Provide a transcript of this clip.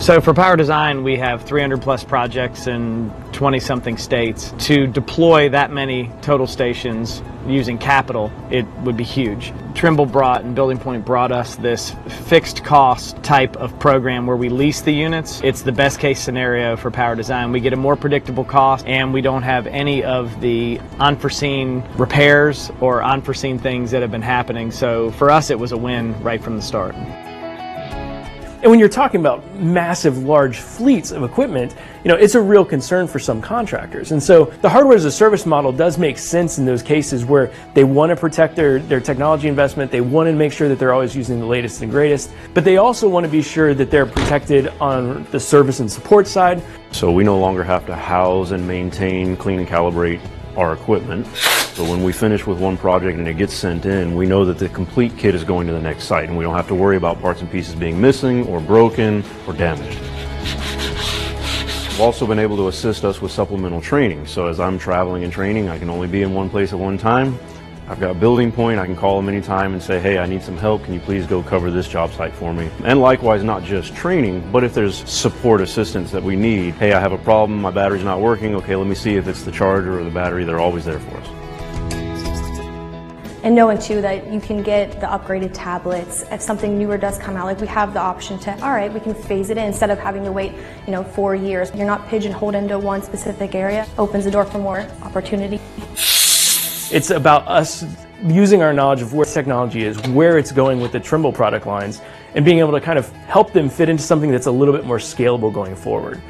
So for Power Design, we have 300 plus projects in 20-something states. To deploy that many total stations using capital, it would be huge. Trimble brought and BuildingPoint brought us this fixed cost type of program where we lease the units. It's the best case scenario for Power Design. We get a more predictable cost, and we don't have any of the unforeseen repairs or unforeseen things that have been happening. So for us, it was a win right from the start. And when you're talking about massive, large fleets of equipment, you know, it's a real concern for some contractors. And so the hardware as a service model does make sense in those cases where they want to protect their technology investment. They want to make sure that they're always using the latest and greatest, but they also want to be sure that they're protected on the service and support side. So we no longer have to house and maintain, clean and calibrate our equipment. So when we finish with one project and it gets sent in, we know that the complete kit is going to the next site, and we don't have to worry about parts and pieces being missing or broken or damaged. We've also been able to assist us with supplemental training. So as I'm traveling and training, I can only be in one place at one time. I've got BuildingPoint, I can call them anytime and say, hey, I need some help, can you please go cover this job site for me? And likewise, not just training, but if there's support assistance that we need, hey, I have a problem, my battery's not working, okay, let me see if it's the charger or the battery, they're always there for us. And knowing too that you can get the upgraded tablets if something newer does come out, like we have the option to, all right, we can phase it in instead of having to wait, you know, 4 years. You're not pigeonholed into one specific area. Opens the door for more opportunity. It's about us using our knowledge of where technology is, where it's going with the Trimble product lines, and being able to kind of help them fit into something that's a little bit more scalable going forward.